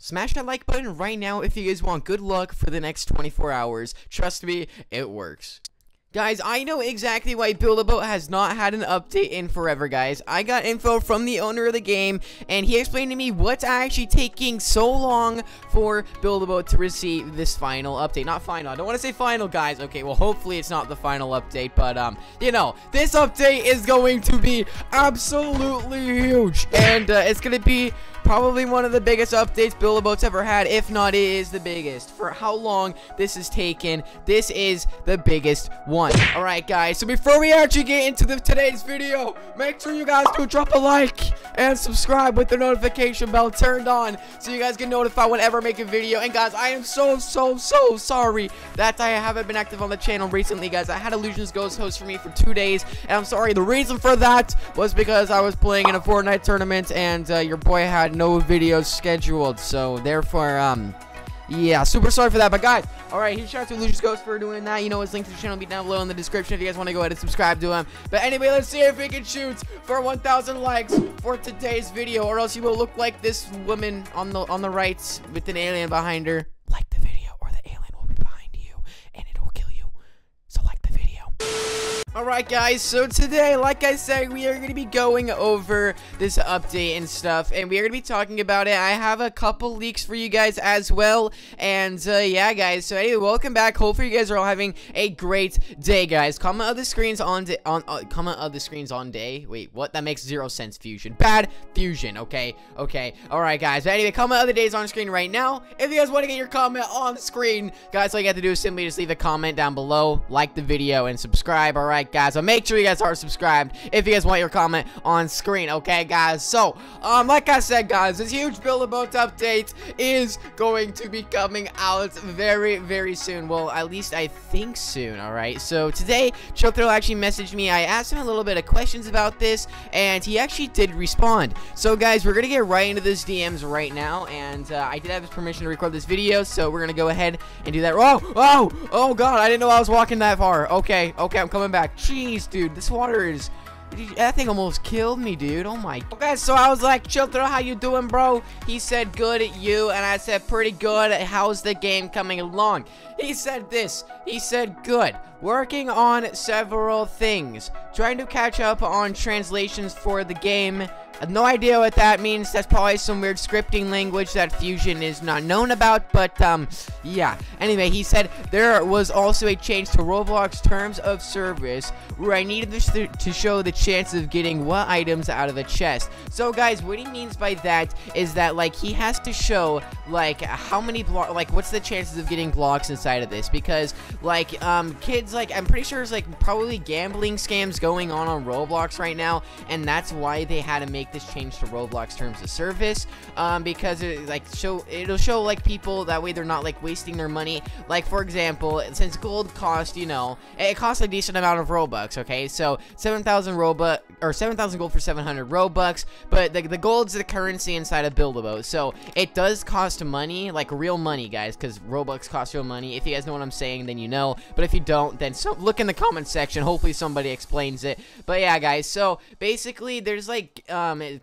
Smash that like button right now if you guys want good luck for the next 24 hours. Trust me, it works. Guys, I know exactly why Build a Boat has not had an update in forever, guys. I got info from the owner of the game, and he explained to me what's actually taking so long for Build a Boat to receive this final update. Not final. I don't want to say final, guys. Okay, well, hopefully it's not the final update, but, you know, this update is going to be absolutely huge, and it's going to be probably one of the biggest updates Build a Boat's ever had, if not it is the biggest. For how long this has taken, this is the biggest one. Alright guys, so before we actually get into today's video, make sure you guys do drop a like and subscribe with the notification bell turned on so you guys get notified whenever I make a video. And guys, I am so sorry that I haven't been active on the channel recently, guys. I had Illusions Ghost host for me for 2 days, and I'm sorry. The reason for that was because I was playing in a Fortnite tournament, and your boy had no videos scheduled, so therefore, yeah, super sorry for that. But guys, alright, huge shout out to Illusions Ghost for doing that. You know, his link to the channel will be down below in the description if you guys want to go ahead and subscribe to him. But anyway, let's see if we can shoot for 1,000 likes for today's video, or else you will look like this woman on the right with an alien behind her. Like the video, or the alien will be behind you, and it will kill you. So like the video. Alright guys, so today, like I said, we are going to be going over this update and stuff, and we are going to be talking about it. I have a couple leaks for you guys as well, and yeah guys, so anyway, welcome back. Hopefully you guys are all having a great day, guys. Comment other screens on day, comment other screens on day, wait, what? That makes 0 sense, Fusion. Bad Fusion, okay. Alright guys, but anyway, comment other days on screen right now. If you guys want to get your comment on screen, guys, all you have to do is simply just leave a comment down below, like the video, and subscribe, alright? Guys, so make sure you guys are subscribed if you guys want your comment on screen, okay guys? So like I said, guys, this huge Build a Boat update is going to be coming out very, very soon. Well, at least I think soon. All right so today ChillThrill actually messaged me. I asked him a little bit of questions about this, and he actually did respond. So guys, we're gonna get right into this DMs right now, and I did have his permission to record this video, so we're gonna go ahead and do that. Oh god, I didn't know I was walking that far. Okay, I'm coming back. Jeez, dude, this water is... that thing almost killed me, dude. Oh my. Okay, so I was like, ChillThrill, how you doing, bro? He said, good, at you? And I said, pretty good. How's the game coming along? He said this. He said, good. Working on several things. Trying to catch up on translations for the game. I have no idea what that means. That's probably some weird scripting language that Fusion is not known about, but, yeah. Anyway, he said there was also a change to Roblox Terms of Service where I needed this to show the chance of getting what items out of a chest. So, guys, what he means by that is that, like, he has to show, like, how many blocks, like, what's the chances of getting blocks inside of this? Because, like, kids, like, I'm pretty sure it's, like, probably gambling scams going on Roblox right now, and that's why they had to make this change to Roblox Terms of Service, because it, like, it'll show like people that way they're not like wasting their money. Like, for example, since gold cost, you know, it costs a decent amount of Robux. Okay, so 7,000 Robux or 7,000 gold for 700 Robux, but the gold's the currency inside of Build-A-Boat, so it does cost money, like real money, guys, because Robux costs real money. If you guys know what I'm saying, then you know, but if you don't, then look in the comment section. Hopefully somebody explains it. But yeah guys, so basically there's like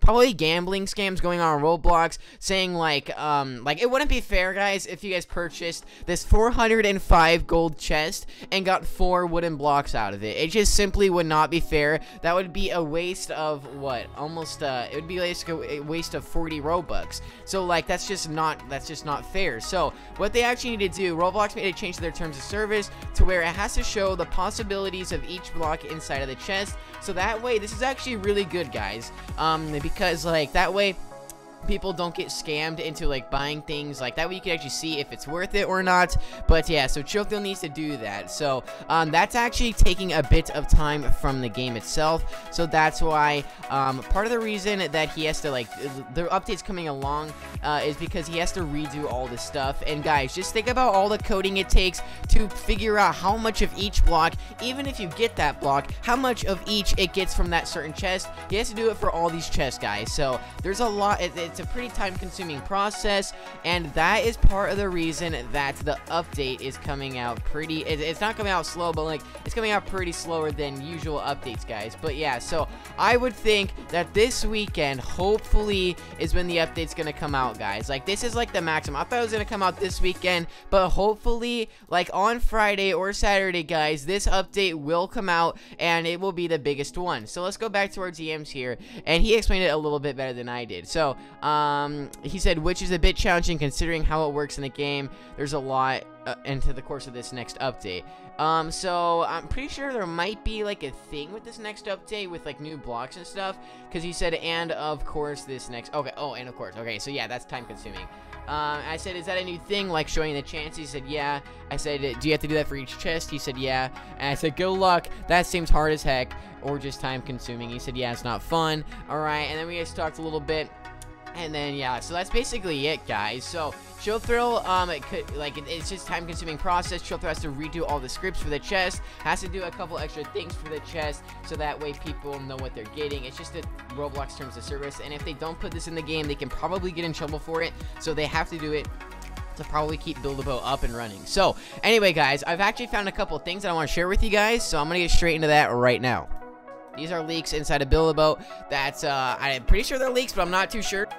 probably gambling scams going on Roblox, saying like it wouldn't be fair, guys, if you guys purchased this 405 gold chest and got 4 wooden blocks out of it. It just simply would not be fair. That would be a waste of what? Almost it would be like a waste of 40 Robux. So like that's just not fair. So what they actually need to do, Roblox made a change to their terms of service to where it has to show the possibilities of each block inside of the chest. So that way, this is actually really good, guys. Because like that way people don't get scammed into like buying things, like that way you can actually see if it's worth it or not. But yeah, so ChillThrill needs to do that. So that's actually taking a bit of time from the game itself, so that's why part of the reason that he has to like the updates coming along is because he has to redo all this stuff. And guys, just think about all the coding it takes to figure out how much of each block, even if you get that block, how much of each it gets from that certain chest. He has to do it for all these chests, guys, so there's a lot. It it's a pretty time-consuming process, and that is part of the reason that the update is coming out pretty, it's not coming out slow, but like it's coming out pretty slower than usual updates, guys. But yeah, so I would think that this weekend hopefully is when the update's gonna come out, guys. Like, this is like the maximum. I thought it was gonna come out this weekend, but hopefully like on Friday or Saturday, guys, this update will come out and it will be the biggest one. So let's go back to our DMs here, and he explained it a little bit better than I did. So he said, which is a bit challenging considering how it works in the game. There's a lot into the course of this next update. So I'm pretty sure there might be like a thing with this next update with like new blocks and stuff, because he said, and of course this next, okay, oh, and of course, okay, so yeah, that's time consuming. I said, is that a new thing, like showing the chance? He said, yeah. I said, do you have to do that for each chest? He said, yeah. And I said, good luck. That seems hard as heck, or just time consuming. He said, yeah, it's not fun. All right, and then we guys talked a little bit, and then yeah, so that's basically it, guys. So ChillThrill, it could, like, it's just time-consuming process. ChillThrill has to redo all the scripts for the chest, has to do a couple extra things for the chest, so that way people know what they're getting. It's just the Roblox terms of service, and if they don't put this in the game, they can probably get in trouble for it, so they have to do it to probably keep Build a Boat up and running. So anyway, guys, I've actually found a couple things that I want to share with you guys, so I'm gonna get straight into that right now. These are leaks inside of Build a Boat. That's I'm pretty sure they're leaks, but I'm not too sure.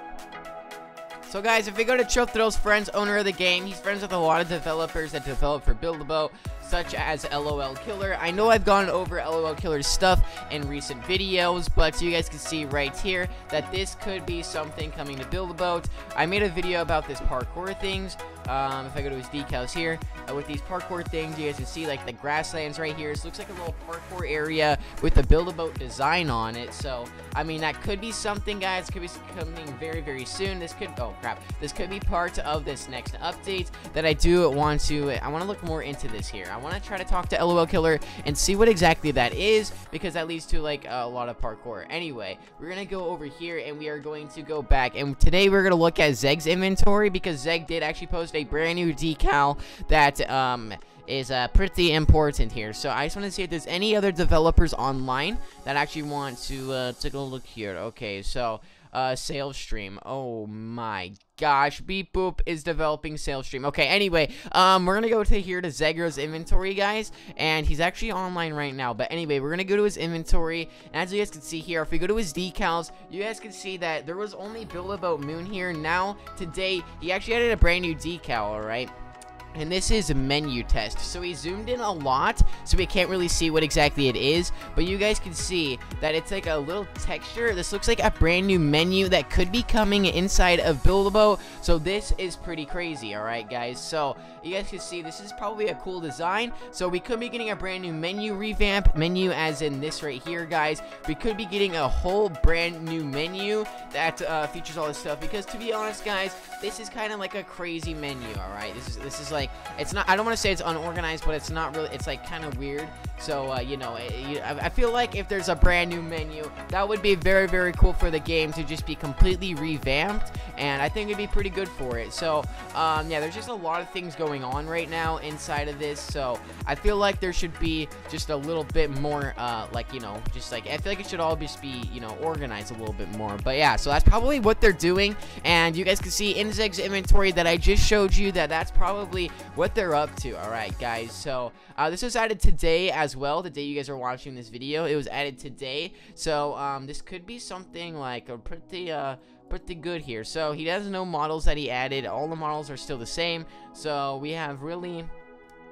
So guys, if we go to ChillThrill's friends, owner of the game, he's friends with a lot of developers that develop for Build a Boat, such as LOL Killer. I know I've gone over LOL Killer's stuff in recent videos, but so you guys can see right here that this could be something coming to Build a Boat. I made a video about this parkour things. If I go to his decals here, with these parkour things, you guys can see like the grasslands right here. This looks like a little parkour area with the Build-A-Boat design on it. So, I mean, that could be something, guys. Could be coming very, very soon. This could, oh crap, this could be part of this next update that I do want to, I want to look more into this here. I want to try to talk to LOL Killer and see what exactly that is, because that leads to like a lot of parkour. Anyway, we're going to go over here and we are going to go back. And today we're going to look at Zeg's inventory, because Zeg did actually post a brand new decal that is pretty important here. So I just want to see if there's any other developers online that actually want to take a look here. Okay, so sales stream, oh my gosh, Beep Boop is developing sales stream. Okay, anyway, we're gonna go to here to Zegro's inventory, guys, and he's actually online right now. But anyway, we're gonna go to his inventory, and as you guys can see here, if we go to his decals, you guys can see that there was only Build-A-Boat Moon here. Now today he actually added a brand new decal, all right, and this is a menu test. So we zoomed in a lot, so we can't really see what exactly it is, but you guys can see that it's like a little texture. This looks like a brand new menu that could be coming inside of Build-A-Boat, so this is pretty crazy. Alright guys, so you guys can see this is probably a cool design, so we could be getting a brand new menu revamp, menu as in this right here, guys. We could be getting a whole brand new menu that features all this stuff, because to be honest, guys, this is kind of like a crazy menu. Alright, this is like, it's not, I don't want to say it's unorganized, but it's not really, it's like kind of weird. So you know, I feel like if there's a brand new menu, that would be very, very cool for the game to just be completely revamped, and I think it'd be pretty good for it. So yeah, there's just a lot of things going on right now inside of this, so I feel like there should be just a little bit more like, you know, just like, I feel like it should all just be, you know, organized a little bit more. But yeah, so that's probably what they're doing, and you guys can see in Zeg's inventory that I just showed you that that's probably what they're up to. All right guys, so this was added today as well, the day you guys are watching this video. It was added today, so this could be something like a pretty pretty good here. So he has no models that he added, all the models are still the same, so we have really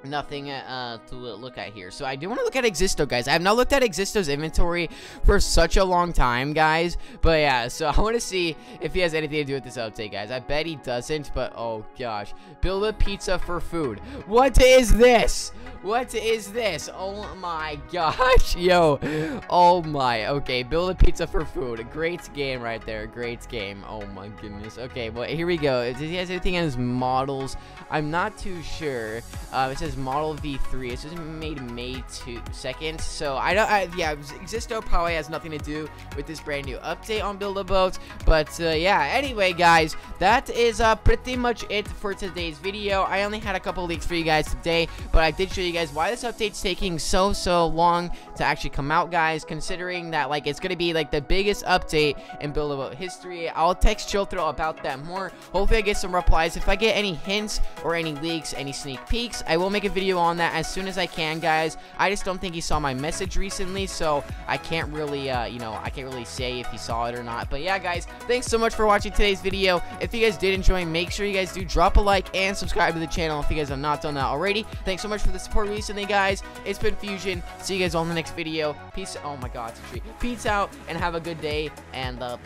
nothing to look at here. So I do want to look at Existo, guys. I have not looked at Existo's inventory for such a long time, guys, but yeah, so I want to see if he has anything to do with this update, guys. I bet he doesn't, but oh gosh, build a pizza for food. What is this? What is this? Oh my gosh, yo, oh my, okay, build a pizza for food, a great game right there, great game. Oh my goodness. Okay, well, here we go. Does he have anything in his models? I'm not too sure. It says is model V3. It says made May 2nd. So yeah, Existo probably has nothing to do with this brand new update on Build a Boat. But yeah, anyway, guys, that is pretty much it for today's video. I only had a couple leaks for you guys today, but I did show you guys why this update's taking so long to actually come out, guys. Considering that like it's gonna be like the biggest update in Build a Boat history. I'll text ChillThrill about that more. Hopefully, I get some replies. If I get any hints or any leaks, any sneak peeks, I will make a video on that as soon as I can, guys. I just don't think he saw my message recently, so I can't really, you know, I can't really say if he saw it or not. But yeah, guys, thanks so much for watching today's video. If you guys did enjoy, make sure you guys do drop a like and subscribe to the channel if you guys have not done that already. Thanks so much for the support recently, guys. It's been Fusion. See you guys on the next video. Peace. Oh my God, it's a tree. Peace out and have a good day, and bye.